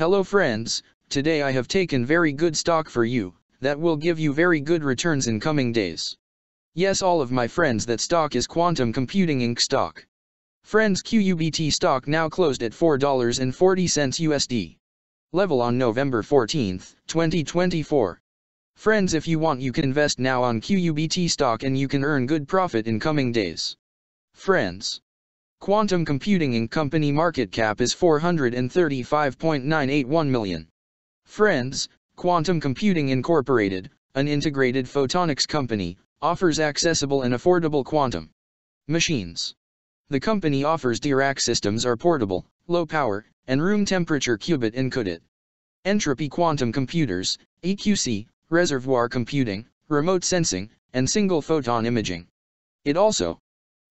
Hello friends, today I have taken very good stock for you, that will give you very good returns in coming days. Yes, all of my friends, that stock is Quantum Computing Inc stock. Friends, QUBT stock now closed at $4.40 USD. Level on November 14, 2024. Friends, if you want you can invest now on QUBT stock and you can earn good profit in coming days. Friends, Quantum Computing Inc. company market cap is $435.981 million. Friends, Quantum Computing Incorporated, an integrated photonics company, offers accessible and affordable quantum machines. The company offers Dirac systems are portable, low power, and room temperature qubit encoded entropy quantum computers, EQC, reservoir computing, remote sensing, and single photon imaging. It also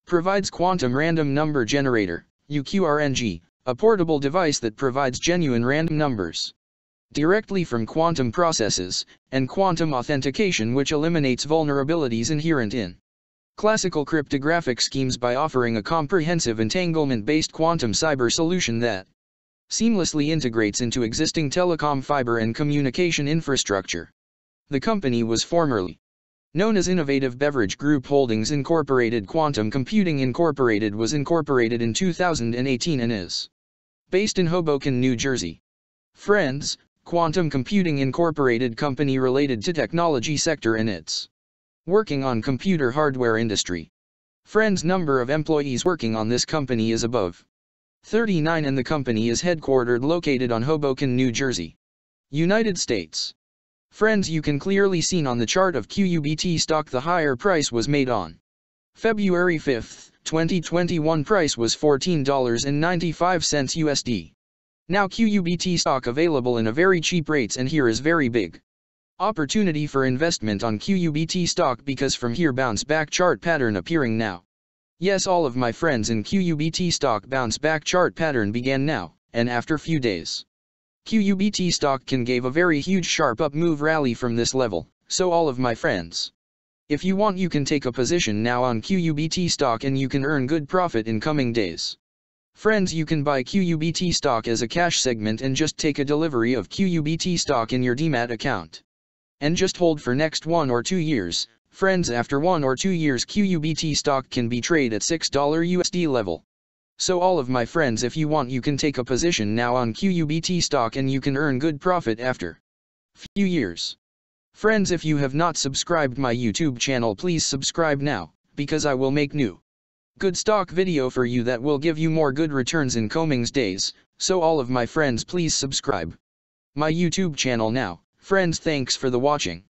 provides Quantum Random Number Generator, UQRNG, a portable device that provides genuine random numbers directly from quantum processes, and quantum authentication which eliminates vulnerabilities inherent in classical cryptographic schemes by offering a comprehensive entanglement-based quantum cyber solution that seamlessly integrates into existing telecom fiber and communication infrastructure. The company was formerly known as Innovative Beverage Group Holdings Incorporated. Quantum Computing Incorporated was incorporated in 2018 and is based in Hoboken, New Jersey. Friends, Quantum Computing Incorporated company related to technology sector and it's working on computer hardware industry. Friends, number of employees working on this company is above 39 and the company is headquartered located on Hoboken, New Jersey, United States. Friends, you can clearly see on the chart of QUBT stock the higher price was made on February 5, 2021. Price was $14.95 USD. Now QUBT stock available in a very cheap rates, and here is very big opportunity for investment on QUBT stock because from here bounce back chart pattern appearing now. Yes, all of my friends, in QUBT stock bounce back chart pattern began now, and after few days QUBT stock can give a very huge sharp up move rally from this level, so all of my friends, if you want you can take a position now on QUBT stock and you can earn good profit in coming days. Friends, you can buy QUBT stock as a cash segment and just take a delivery of QUBT stock in your DMAT account. And just hold for next 1 or 2 years, friends. After 1 or 2 years QUBT stock can be traded at $6 USD level. So all of my friends, if you want you can take a position now on QUBT stock and you can earn good profit after few years. Friends, if you have not subscribed my YouTube channel, please subscribe now, because I will make new good stock video for you that will give you more good returns in coming days, so all of my friends please subscribe my YouTube channel now. Friends, thanks for the watching.